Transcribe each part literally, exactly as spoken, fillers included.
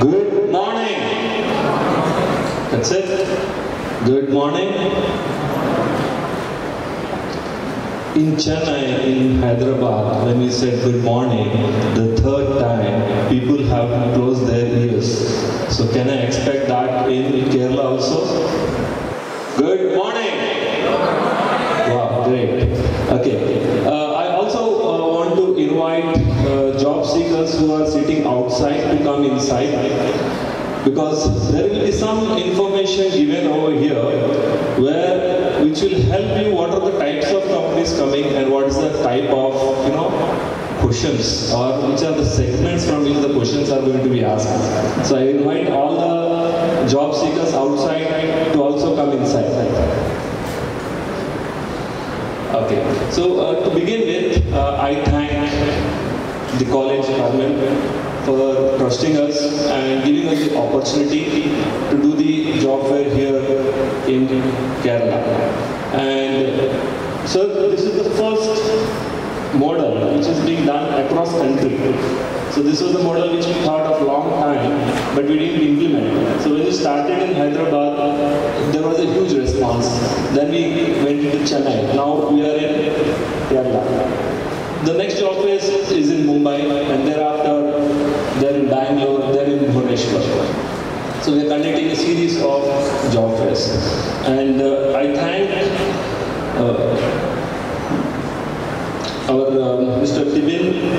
Good morning. That's it. Good morning. In Chennai, in Hyderabad, when we said good morning, the third time, people have closed their ears. So can I expect that in Kerala also? Good morning. Wow, great. Okay. Uh, I also uh, want to invite uh, job seekers who are sitting outside to come inside, because there will be some information given over here where which will help you what are the types of companies coming and what is the type of, you know, questions, or which are the segments from which the questions are going to be asked. So I invite all the job seekers outside to also come inside. Okay, so uh, to begin with, uh, I thank the college department for trusting us and giving us the opportunity to do the job fair here in Kerala. And so this is the first model which is being done across country. So this was the model which we thought of long time, but we didn't implement. So when we started in Hyderabad, there was a huge response. Then we went into Chennai. Now we are in Kerala. The next job fair is in Mumbai, and thereafter they're in Bangalore, they're in Bhuneshwar. So we're conducting a series of job fairs. And uh, I thank uh, our uh, Mister Tibin,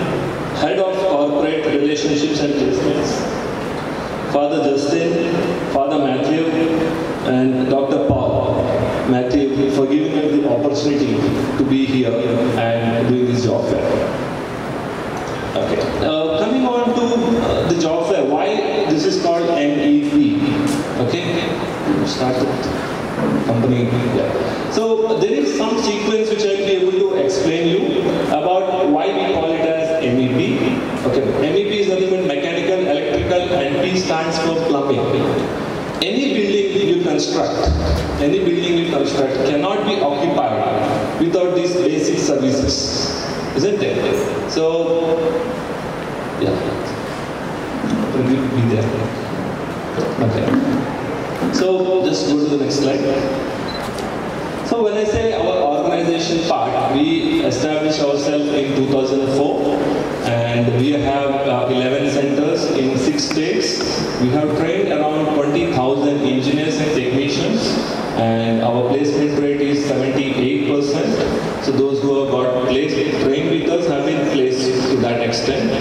Head of Corporate Relationships and Placements, Father Justin, Father Matthew, and Doctor Paul Matthew for giving us the opportunity to be here and doing this job fair. Okay. Uh, coming on to uh, the job fair, why this is called M E P? Okay, start with company. Yeah. So there is some sequence which I'll be able to explain you about why we call it as M E P. Okay, M E P is nothing but mechanical, electrical, and P stands for plumbing. Any building you construct, any building you construct cannot be occupied without these basic services, isn't it? So, yeah, will be there. Okay. So just go to the next slide. So when I say our organization part, we established ourselves in two thousand four, and we have uh, eleven centers in six states. We have trained around twenty thousand engineers and technicians, and our placement rate is seventy-eight percent. So those who have got placed, trained with us have been placed to that extent.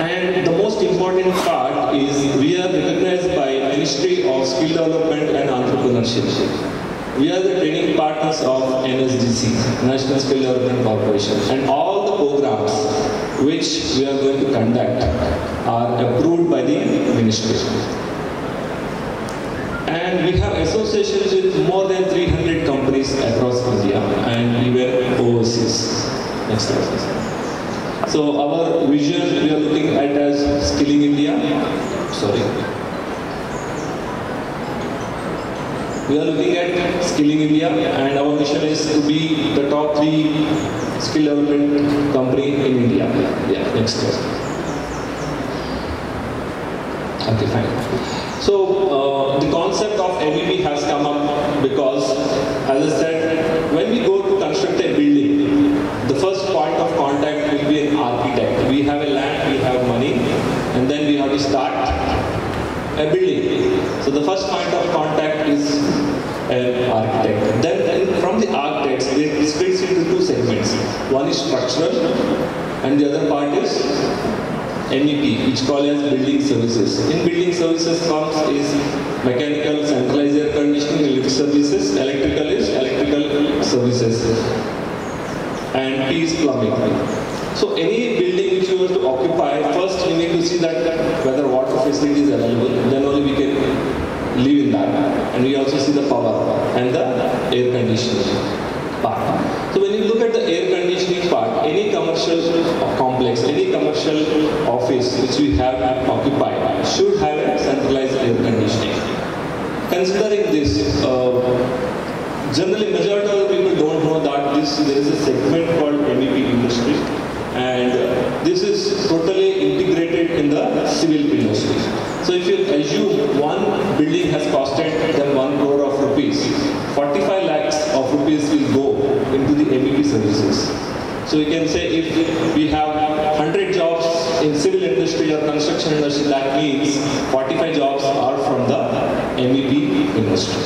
And the most important part is we are recognized by Ministry of Skill Development and Entrepreneurship. We are the training partners of N S D C, National Skill Development Corporation, and all the programs which we are going to conduct are approved by the ministry. And we have associations with more than three hundred companies across India and even overseas. Next slide, please. So our vision we are looking at as skilling India. Sorry. We are looking at skilling India, and our mission is to be the top three skill development company in India. Yeah, next year. Okay, fine. So uh, the concept of M E P has come up because, as I said, when we go to construct a building, the first point of contact will be an architect. We have a land, we have money, and then we have to start a building. So the first point of contact is an architect. Then, then from the architects, they split into two segments. One is structural and the other part is M E P, which called as building services. In building services comes is mechanical, centralized air conditioning, electric services, electrical is electrical services, and P is plumbing. So any building which you have to occupy, first we need to see that, that whether water facility is available, then only we can live in that. And we also see the power and the air conditioning part. So when you look at the air conditioning part, any commercial complex, any commercial office which we have occupied should have a centralized air conditioning. Considering this, uh, generally majority of the people don't know that this there is a segment called M E P industry, and uh, this is totally integrated in the civil industries. So if you assume one building has costed them one crore of rupees, forty-five lakhs of rupees will go into the M E P services. So you can say if we have one hundred jobs in civil industry or construction industry, that means forty-five jobs are from the M E P industry.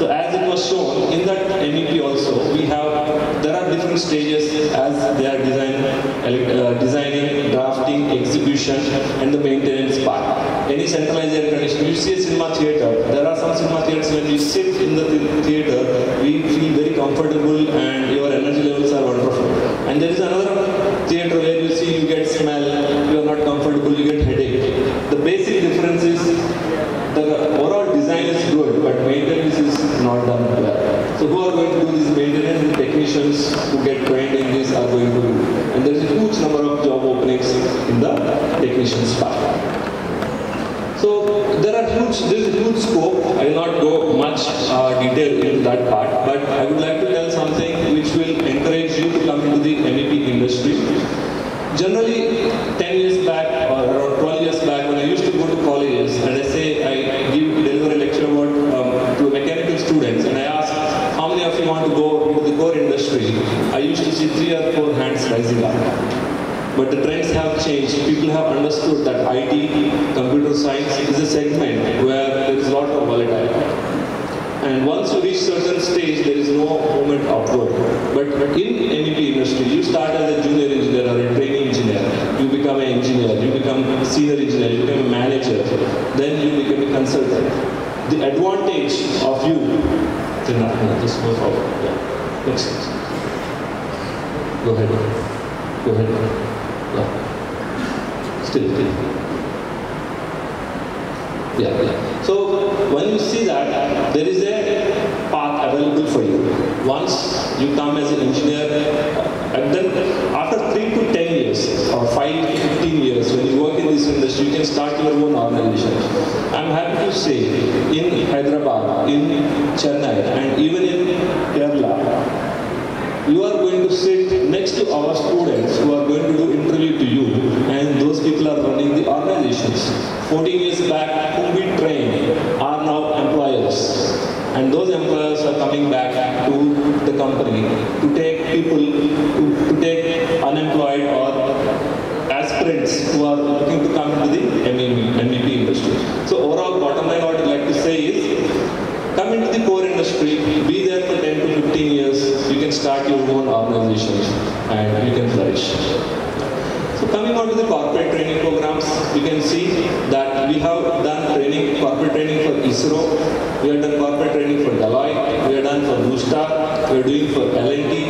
So as it was shown, in that M E P also, we have, there are different stages as they are design, uh, designing, drafting, execution, and the maintenance part. Any centralized air conditioning, you see a cinema theater, there are some cinema theaters when you sit in the theater, we feel very comfortable and your energy levels are wonderful. And there is another theater where you see you get smell, you are not comfortable, you get headache. The basic difference is the overall design is good, but maintenance is not done well. So who are going to do this maintenance? The technicians who get trained in this are going to do. And there is a huge number of job openings in the technicians part. So there are huge, there is huge scope. I will not go much uh, detail into that part, but I would like to tell something which will encourage you to come into the M E P industry. Generally, ten years back or around twelve years back, when I used to go to colleges and I say I, I give deliver a lecture about um, to mechanical students, and I ask how many of you want to go into the core industry, I used to see three or four hands rising up. But the trends have changed. People have understood that I T, computer science is a segment where there is a lot of volatility. And once you reach certain stage, there is no movement upward. But in M E P industry, you start as a junior engineer or a trainee engineer. You become an engineer, you become a senior engineer, you become a manager. Then you become a consultant. The advantage of you, then no, just go forward. Yeah. Next. Go ahead. Go ahead. Yeah. Still, still. Yeah, yeah. So when you see that, there is a path available for you. Once you come as an engineer, and then after three to ten years or five to fifteen years, when you work in this industry, you can start your own organization. I'm happy to say in Hyderabad, in Chennai, and even in Kerala, you are going to sit next to our students who are going to do interview to you, and those people are running the organizations. fourteen years back, whom we trained are now employers, and those employers are coming back to the company to take people, to, to take unemployed or aspirants who are looking to come into the M E P industry. So overall, bottom line, what I'd like to say is, come into the core industry, be there for ten to fifteen years, you can start your own organization and you can flourish. So coming on to the corporate training programs, you can see that we have done training, corporate training for ISRO, we have done corporate training for Deloitte, we have done for Boosta, we are doing for L N T.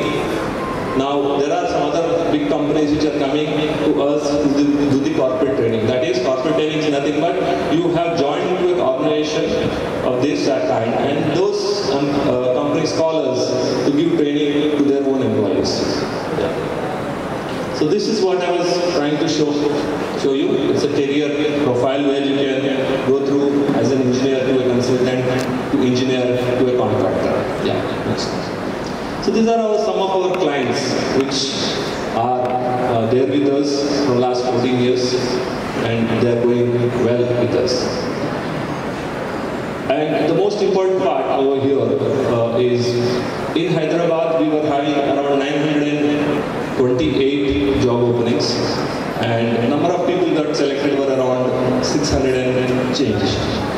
Now, there are some other big companies which are coming to us to do the corporate training. That is, corporate training is nothing but you have joined into an organization of this kind, and those um, uh, companies call us to give training to their own employees. Yeah. So this is what I was trying to show, show you. It's a career profile where you can go through as an engineer to a consultant, to engineer to a contractor. Yeah, next. So these are our, some of our clients which are uh, there with us from last fourteen years, and they are going well with us. And the most important part over here uh, is in Hyderabad we were having around nine hundred twenty-eight job openings, and the number of people that selected were around six hundred and change.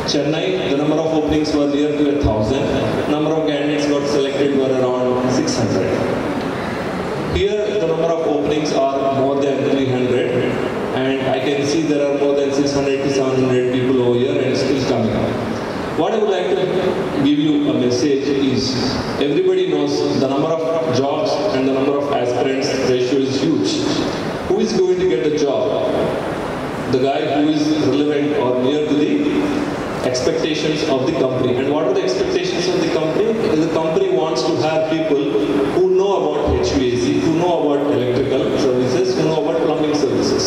Chennai, the number of openings was near to one thousand. Number of candidates got selected were around six hundred. Here, the number of openings are more than three hundred, and I can see there are more than six hundred to seven hundred people over here, and it's still coming up. What I would like to give you a message is, everybody knows the number of jobs and the number of aspirants ratio is huge. Who is going to get a job? The guy who is relevant or near to the expectations of the company. And what are the expectations of the company? The company wants to have people who know about H V A C, who know about electrical services, who know about plumbing services.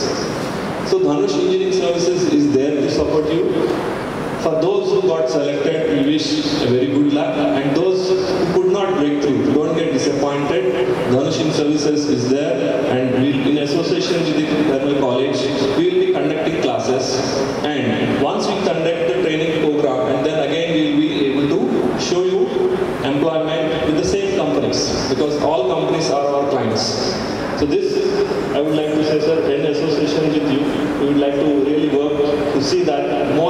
So Dhanush Engineering Services is there to support you. For those who got selected, we wish a very good luck, and those who could not break through, don't get disappointed. Dhanush Services is there, and we'll, in association with the Kerala College, we will be conducting classes. because all companies are our clients. So this, I would like to say, sir, in association with you, we would like to really work to see that